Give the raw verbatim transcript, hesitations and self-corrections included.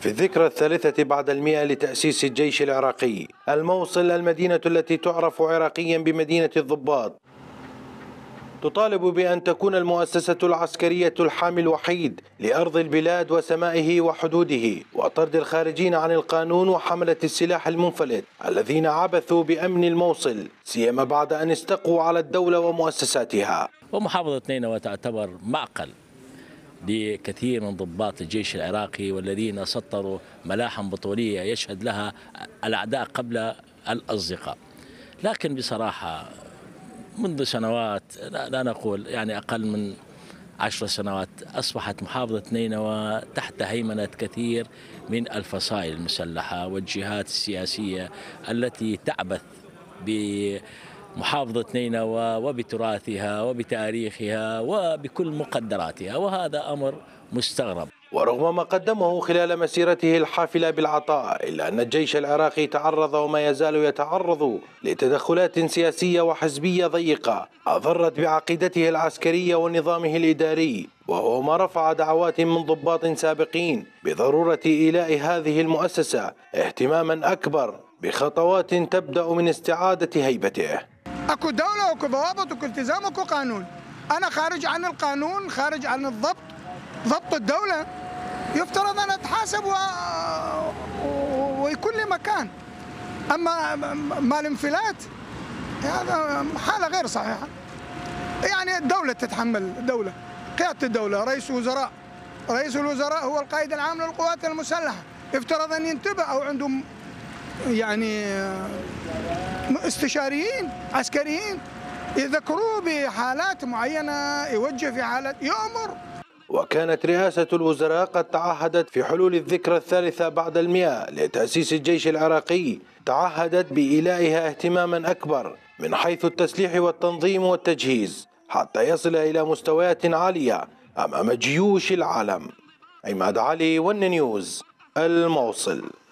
في الذكرى الثالثة بعد المئة لتأسيس الجيش العراقي. الموصل، المدينة التي تعرف عراقيا بمدينة الضباط، تطالب بأن تكون المؤسسة العسكرية الحامل الوحيد لأرض البلاد وسمائه وحدوده، وطرد الخارجين عن القانون وحملة السلاح المنفلت الذين عبثوا بأمن الموصل، سيما بعد أن استقوا على الدولة ومؤسساتها. ومحافظة نينوى تعتبر معقل لكثير من ضباط الجيش العراقي والذين سطروا ملاحم بطولية يشهد لها الأعداء قبل الأصدقاء. لكن بصراحة منذ سنوات، لا نقول يعني أقل من عشر سنوات، أصبحت محافظة نينوى تحت هيمنة كثير من الفصائل المسلحة والجهات السياسية التي تعبث بمحافظة نينوى وبتراثها وبتاريخها وبكل مقدراتها، وهذا أمر مستغرب. ورغم ما قدمه خلال مسيرته الحافلة بالعطاء، إلا أن الجيش العراقي تعرض وما يزال يتعرض لتدخلات سياسية وحزبية ضيقة أضرت بعقيدته العسكرية ونظامه الإداري، وهو ما رفع دعوات من ضباط سابقين بضرورة إيلاء هذه المؤسسة اهتماما أكبر بخطوات تبدأ من استعادة هيبته. أكو دولة وأكو ضوابط وأكو التزام وأكو قانون. أنا خارج عن القانون، خارج عن الضبط، ضبط الدولة يفترض أن أتحاسب و... ويكون لي مكان. أما ما الانفلات هذا حالة غير صحيحة. يعني الدولة تتحمل، الدولة قيادة الدولة، رئيس وزراء، رئيس الوزراء هو القائد العام للقوات المسلحة، يفترض أن ينتبه أو عندهم يعني استشاريين عسكريين يذكروه بحالات معينة، يوجه في حالات، يأمر. وكانت رئاسة الوزراء قد تعهدت في حلول الذكرى الثالثة بعد المئة لتأسيس الجيش العراقي، تعهدت بإيلائها اهتماما أكبر من حيث التسليح والتنظيم والتجهيز حتى يصل إلى مستويات عالية أمام جيوش العالم. عماد علي، ون نيوز، الموصل.